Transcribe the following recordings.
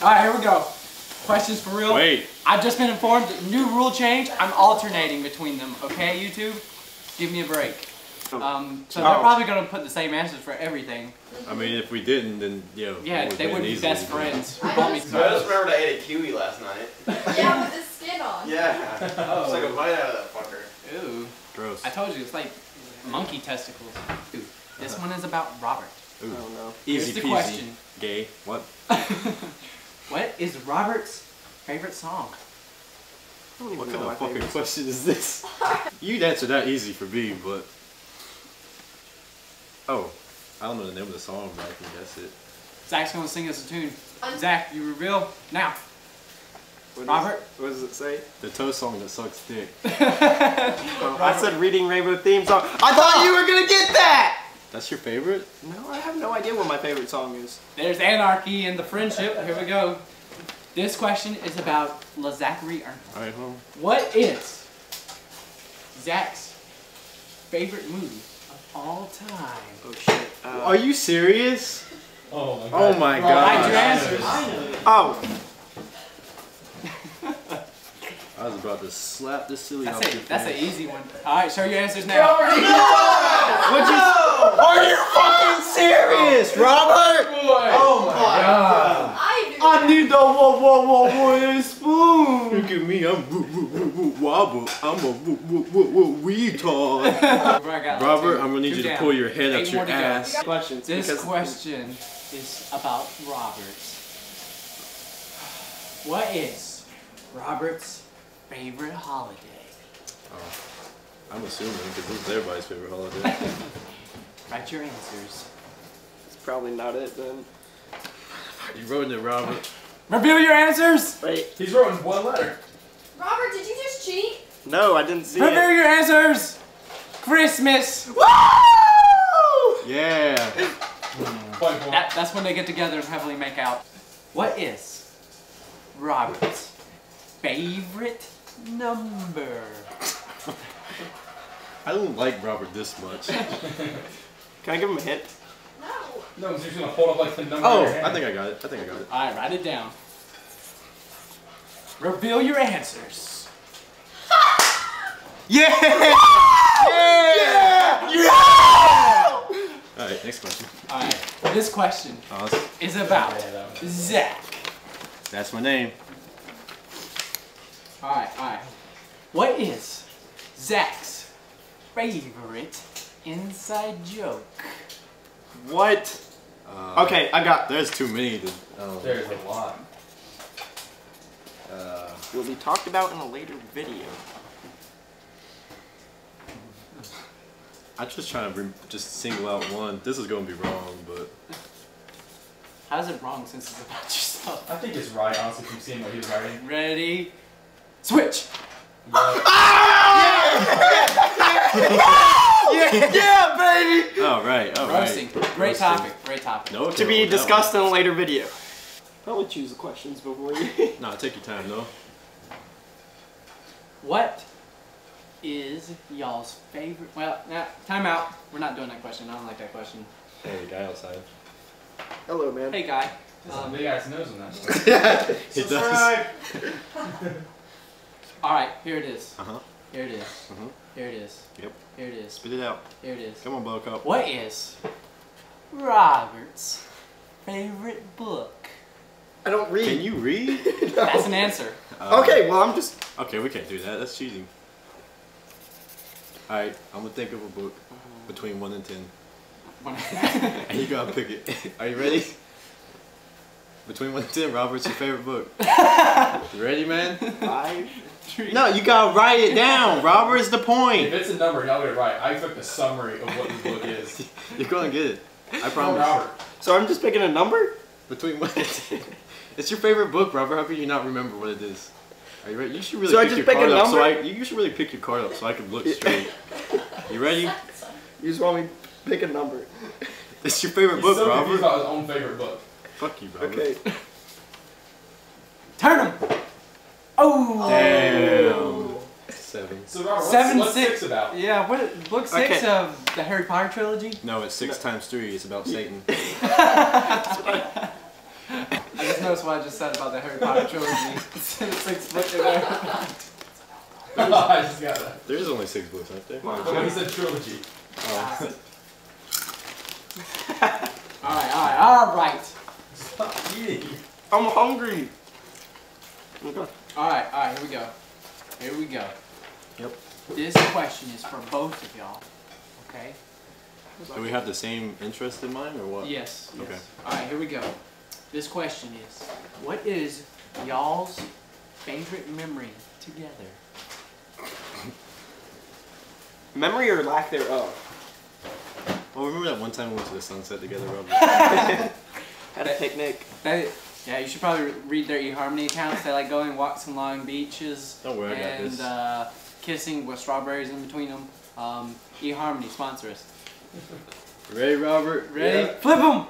All right, here we go. Questions for real. Wait. I've just been informed that new rule change. I'm alternating between them. Okay, YouTube? Give me a break. So they're probably going to put the same answers for everything. I mean, if we didn't, then, you know. Yeah, they wouldn't be best friends. I just remembered I ate a kiwi last night. Yeah, with his skin on. Yeah. I was like a bite out of that fucker. Ew. Gross. I told you, it's like monkey testicles. Ooh. This one is about Robert. Ooh. I don't know. Easy peasy. Here's the question. Gay. What? What is Robert's favorite song? What kind of fucking question is this? You'd answer that easy for me, but... Oh, I don't know the name of the song, but I think that's it. Zach's gonna sing us a tune. Zach, you reveal now. Robert? What does it say? The toe song that sucks dick. I said Reading Rainbow theme song. I thought you were gonna get that! That's your favorite? No, I have no idea what my favorite song is. There's Anarchy and the Friendship. Here we go. This question is about Zachary Ernest. All right, home. What is Zach's favorite movie of all time? Oh shit! Are you serious? Oh my god! Oh my god! I answers. Oh. I was about to slap this silly. That's an easy one. All right, show your answers now. Robert, no! What'd you? Are you fucking serious, Robert? Oh my god! I need the wah wah wah spoon. Look at me, I'm wobble. I'm a retard. Robert, I'm gonna need you to pull your head out your ass. This question is about Robert. What is Robert's favorite holiday? Oh, I'm assuming because this is everybody's favorite holiday. Write your answers. That's probably not it then. You wrote it, Robert. Reveal your answers! Wait. He's wrote one letter. Robert, did you just cheat? No, I didn't see it. Reveal your answers! Christmas! Woo! Yeah. That's when they get together and heavily make out. What is Robert's favorite number? I don't like Robert this much. Can I give him a hint? No, because he's going to hold up like the number. Oh, I think I got it. Alright, write it down. Reveal your answers. Yeah! Yeah! Yeah! Yeah! Alright, next question. Alright, this question is about Zach. That's my name. Alright. What is Zach's favorite inside joke? What? Okay, I got. There's too many. There's a lot. Will be talked about in a later video. I'm just trying to single out one. This is gonna be wrong, but how's it wrong since it's about yourself? I think it's right, honestly, from seeing what he's writing. Ready, switch. Yep. Ah! Yeah! Yeah! Yeah, baby! All right. Roasting. Great topic. No, to be discussed in a later video. Probably choose the questions before you... Nah, take your time, though. What is y'all's favorite... Well, nah, time out. We're not doing that question. I don't like that question. Hey, guy outside. Hello, man. Hey, guy. There's a big ass nose on that one. Yeah, it does. All right, here it is. Here it is. Here it is. Yep. Here it is. Spit it out. Here it is. Come on, Buttercup. What is Robert's favorite book? I don't read. Can you read? No. That's an answer. Okay, well, I'm just... Okay, we can't do that. That's cheating. All right, I'm going to think of a book between 1 and 10. And you got to pick it. Are you ready? Between 1 and 10, Robert's your favorite book. You ready, man? 5... No, you gotta write it down. Robert is the point. If it's a number, y'all get it right. I expect a summary of what this book is. You're gonna get it. I promise. Robert. So I'm just picking a number? Between what it's your favorite book, Robert. How can you not remember what it is? Are you ready? You should really pick your card up so I can look straight. You ready? You just want me to pick a number. It's your favorite book, Robert. He's about his own favorite book. Fuck you, Robert. Okay. Turn him! Oh! Damn. 7. So Robert, what's 6 about? Yeah, what book 6 of the Harry Potter trilogy? No, it's 6 times 3. It's about Satan. I just know notice what I just said about the Harry Potter trilogy. It's 6 books in there. I just got that. There is only 6 books, aren't there? No, he said trilogy. Oh. Alright. Stop eating. I'm hungry. Okay. Alright, here we go. Yep. This question is for both of y'all, okay? Do we have the same interest in mind or what? Yes. Okay. Yes. Alright, here we go. This question is, what is y'all's favorite memory together? Memory or lack thereof? Well, remember that one time we went to the sunset together, Robert? Had a picnic. Yeah, you should probably read their eHarmony accounts. They like going walks on long beaches. Don't worry, I got this. Kissing with strawberries in between them. eHarmony, sponsor us. Ready, Robert? Ready? Yeah. Flip him!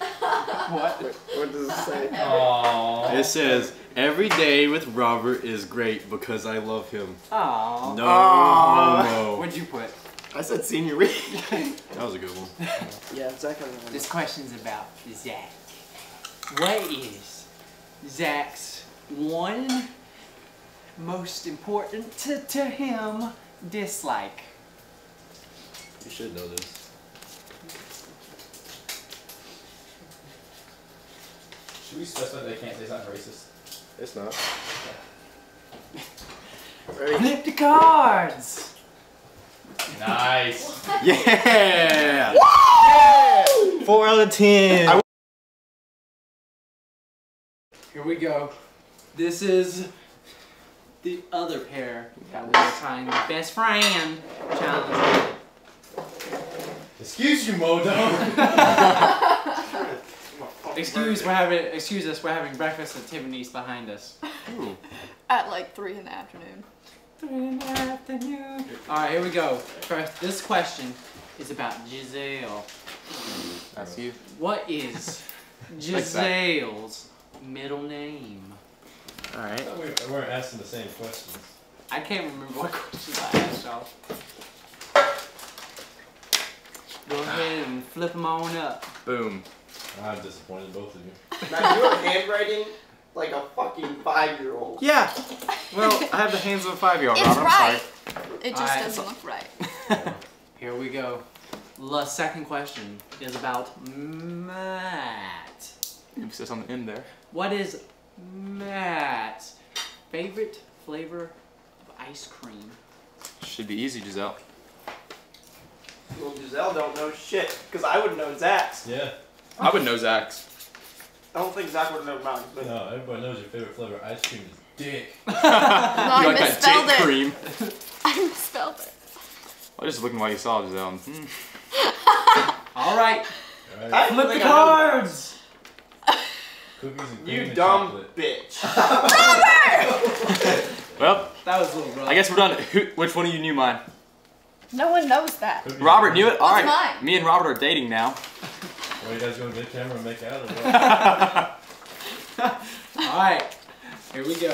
What? Wait, what does it say? Aww. It says, every day with Robert is great because I love him. Aww. No. Aww. No. What'd you put? I said senior read. That was a good one. Yeah, exactly. This question's about Zach. What is Zach's one most important to him dislike? You should know this. Should we specify that they can't say something racist? It's not. Ready? Flip the cards! Nice! Yeah! Woo! 4 out of 10! Here we go. This is the other pair that was trying the best friend challenge. Excuse you, Modo. Excuse us. We're having breakfast at Tiffany's behind us. Ooh. At like 3 in the afternoon. 3 in the afternoon. All right, here we go. First, this question is about Giselle. That's you. What is Giselle's middle name? All right. I thought we weren't asking the same questions. I can't remember what questions I asked y'all. Go ahead and flip them on up. Boom. I'm disappointed both of you. Now you're handwriting like a fucking 5-year-old. Yeah. Well, I have the hands of a 5-year-old. It's Robert, right. I'm sorry. It just doesn't look right. Here we go. The second question is about Matt. Emphasis on the end there. What is Matt's favorite flavor of ice cream? Should be easy, Giselle. Well, Giselle don't know shit, because I wouldn't know Zach's. Yeah. I would know Zach's. I don't think Zach would know mine. No, everybody knows your favorite flavor ice cream is dick. No, you like that dick cream. I misspelled it. I was just looking while you saw Giselle. Alright. I flip the cards! Cookies and cream. You dumb chocolate. Bitch. Robert! Well, that was a little rough. I guess we're done. Which one of you knew mine? No one knows that. Robert knew it? Alright. Me and Robert are dating now. Well, you guys going to get the camera and make out or what? Alright. Here we go.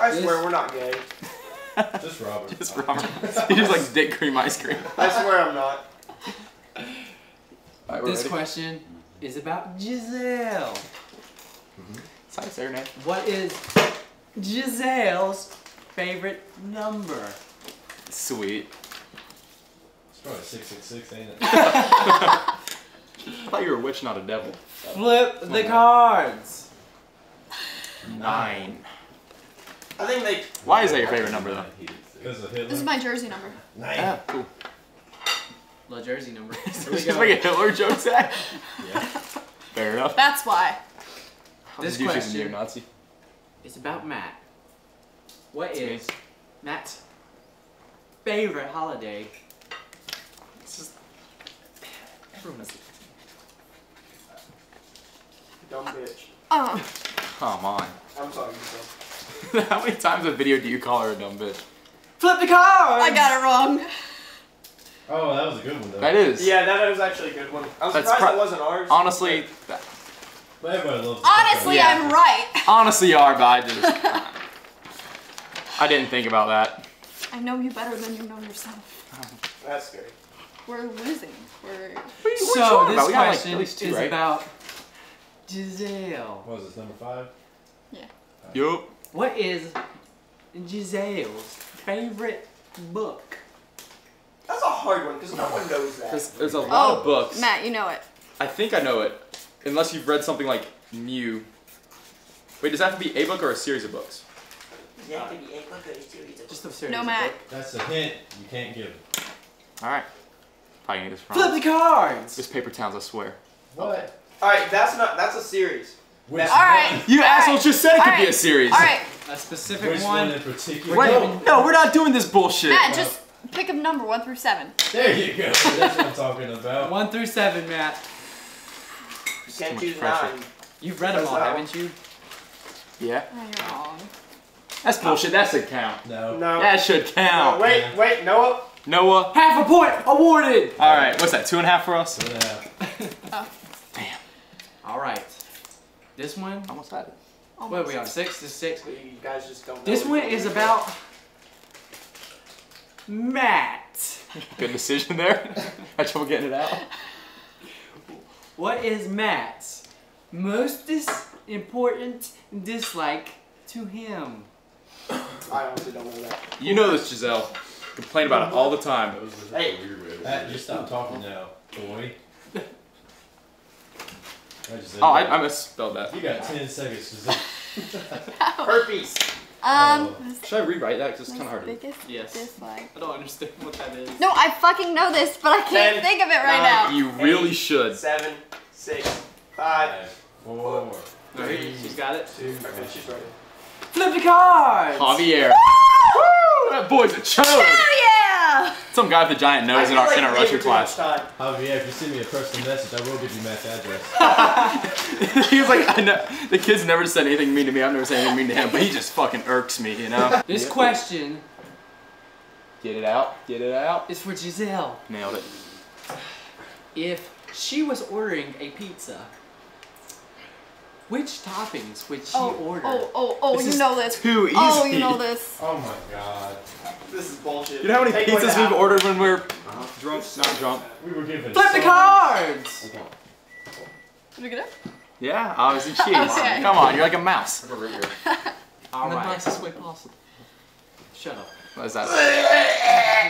I swear we're not gay. Just Robert. Just Robert. He just likes dick cream ice cream. I swear I'm not. Right, this question is about Giselle. It's nice, isn't it? What is Giselle's favorite number? Sweet. Probably 666, ain't it? I thought you were a witch, not a devil. Flip the cards. 9. I think they. Why is that your favorite number though? This is my jersey number. 9. Ah, cool. Little jersey number. Here we go. Like a Hitler joke, Zach. Yeah. Fair enough. That's why. This question is about Matt. What is Matt's favorite holiday? Everyone has a dumb bitch. Come on. I'm sorry, Giselle. How many times a video do you call her a dumb bitch? Flip the cards! I got it wrong. Oh, that was a good one, though. That is. Yeah, that was actually a good one. I'm surprised it wasn't ours. Honestly, but everybody loves it. Honestly, I'm right. Honestly, you are, but I didn't think about that. I know you better than you know yourself. That's scary. We're losing. So this question is about Giselle. What is this, number 5? Yeah. Right. Yup. What is Giselle's favorite book? That's a hard one because no one knows that. There's a lot of books. Matt, you know it. I think I know it. Unless you've read something like new. Wait, does that have to be a book or a series of books? Yeah, it could be a book or a series of books. No, Matt. That's a hint you can't give. Alright. I can get this from. Flip the cards! It's Paper Towns, I swear. What? Alright, that's a series. Alright. You assholes just said it could be a series. Alright. A specific one. Which one in particular? No, we're not doing this bullshit. Matt, just pick a number, 1 through 7. There you go. That's what I'm talking about. 1 through 7, Matt. You can't choose 9. You've read them all, haven't you? Yeah. Oh, you're wrong. That's bullshit. That should count. No. No. That should count. No, wait, wait, Noah. Noah. Half a point awarded. All right. What's that? 2.5 for us. 2.5. Oh. Damn. All right. This one. Almost had it. What are we on? 6 to 6. You guys just don't. This one is about Matt. Good decision there. Had trouble getting it out. What is Matt's most important dislike to him? I honestly don't know that. You know this, Giselle. Complain about it all the time. Hey, Matt, just stop talking now, boy. I misspelled that. You got 10 seconds. Herpes. Should I rewrite that? Because it's kind of hard. Yes. Dislike. I don't understand what that is. No, I fucking know this, but I can't think of it right now. You really should. 7, 6, 5, 4, 3. She's got it. 2. Okay, she's right. Flip the cards. Javier. Woo! That boy's a chode. Hell yeah! Some guy with a giant nose in our Russian class. Javier, if you send me a personal message, I will give you Matt's address. He was like, I know. The kid's never said anything mean to me. I've never said anything mean to him, but he just fucking irks me, you know. This question. Get it out. Get it out. It's for Giselle. Nailed it. If she was ordering a pizza, which toppings would she order? You know this. Too easy. Oh, you know this. Oh my god. This is bullshit. You know how many pizzas we've ordered when we're drunk? Not drunk. We were given. Flip the cards! Okay. Did we get it? Yeah, obviously cheese. Okay. Come on, you're like a mouse. Alright. The nicest way possible. Shut up. What is that?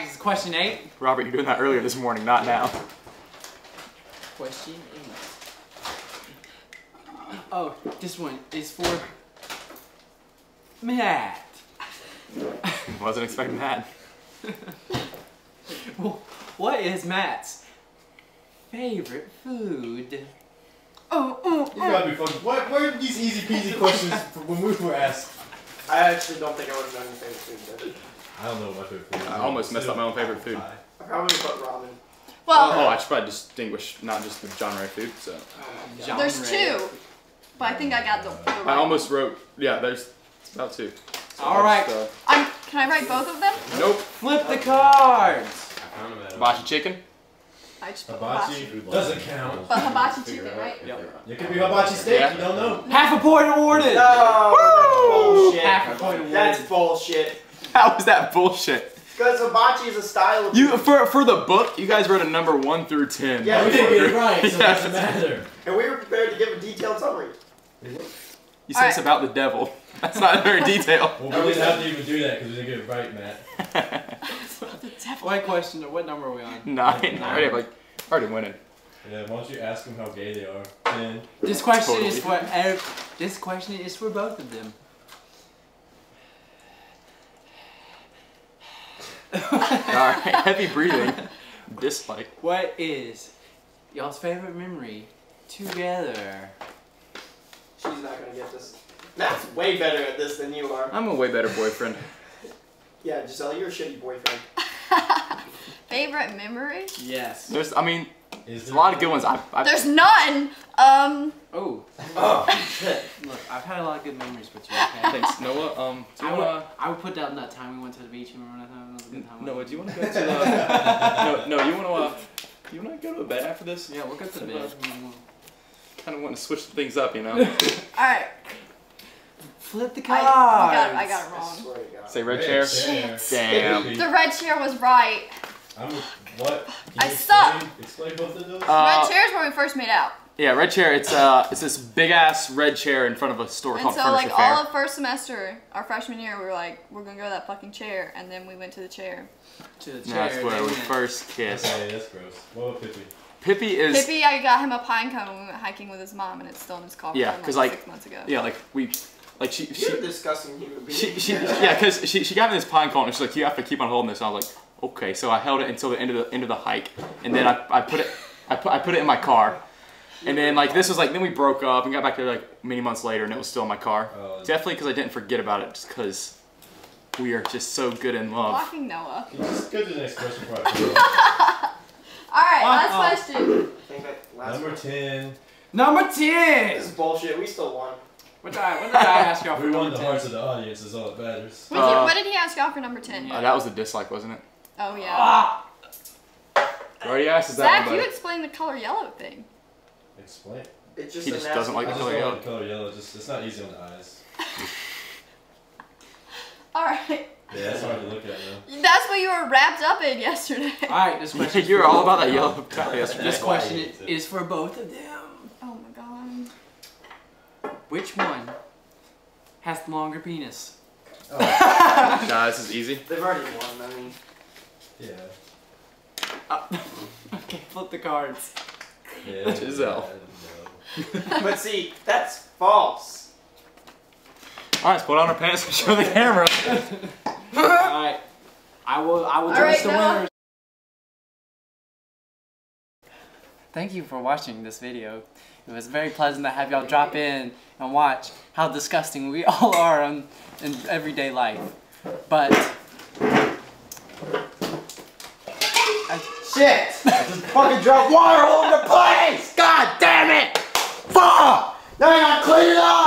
This is question 8. Robert, you're doing that earlier this morning, not now. Question 8. Oh, this one is for Matt. Wasn't expecting that. Well, what is Matt's favorite food? You gotta be fucking. Where are these easy peasy questions when we were asked? I actually don't think I would have done your favorite food. I don't know what my favorite food is. I almost messed up my own favorite food. I probably put ramen. Well, I should probably distinguish not just the genre of food. So there's two. But I think I got the right. I almost wrote, yeah, there's about 2. So alright. Can I write both of them? Nope. Flip the cards! Hibachi chicken? I just put hibachi. Doesn't count. But hibachi chicken, right? Yep. It could be hibachi steak, you don't know. Half a point awarded! No! Woo! Half a point awarded. That's bullshit. How is that bullshit? Because hibachi is a style of food. For the book, you guys wrote a number 1 through 10. Yeah, we didn't get it right, so it doesn't matter. And we were prepared to give a detailed summary. You said it's about the devil. That's not very detailed. Well, we didn't have to even do that because we didn't get it right, Matt. It's about the devil. What question? What number are we on? 9. Already winning. Yeah, why don't you ask them how gay they are? 10. This question is for both of them. Alright, heavy breathing. Dislike. What is y'all's favorite memory together? She's not gonna get this. Matt's way better at this than you are. I'm a way better boyfriend. Yeah, Giselle, you're a shitty boyfriend. Favorite memory? Yes. There's, I mean, there's a lot of good ones. There's none! Oh shit. Look, I've had a lot of good memories with you, okay? Thanks, Noah. I would put down that time we went to the beach. Remember that time? It was a good time. Noah, do you want to go to the... you want to go to the bed after this? Yeah, we'll go to the bed. Kind of want to switch things up, you know? Alright. Flip the cards. I got it wrong. I swear to God. Say red chair. Shit. Damn. The red chair was right. I suck. Explain both of those? Red chair's when we first made out. Yeah, red chair. It's this big ass red chair in front of a store called Furniture Fair. And so like all of first semester, our freshman year, we were like, we're gonna go to that fucking chair, and then we went to the chair. To the chair. No, that's where we first kissed. Okay, that's gross. What about Pippi? Pippi is. Pippi, I got him a pine cone when we went hiking with his mom, and it's still in his car. Yeah, because like 6 months ago. Yeah, like we. Like You're a disgusting human being. Yeah, because she got me this pine cone and she's like, you have to keep on holding this. And I was like, okay. So I held it until the end of the hike, and then I put it in my car, and then like this was like then we broke up and got back there like many months later, and it was still in my car. Definitely because I didn't forget about it, just because we are just so good in love. Walking Noah. Can you just go to the next question? All right, last question. Number 10. This is bullshit. We still won. What did I ask y'all for number 10? We won the hearts of the audience, is all that matters. What did he ask y'all for number 10? That was a dislike, wasn't it? Oh, yeah. Ah! I already asked Zach, that one, you explained the color yellow thing. Explain? He just doesn't like the color yellow. Just, it's not easy on the eyes. Alright. Yeah, that's hard to look at, man. That's what you were wrapped up in yesterday. Alright, this question. You were all about that yellow color yesterday. This question is for both of them. Which one has the longer penis? Oh. Nah, this is easy. They've already won, I mean. Yeah. Okay, flip the cards. Yeah, Giselle. But see, that's false. Alright, let's put on our pants and show the camera. Alright. I will judge the winners. Thank you for watching this video. It was very pleasant to have y'all drop in and watch how disgusting we all are in everyday life. But... Shit! I just fucking dropped water all over the place! God damn it! Fuck! Now I gotta clean it up!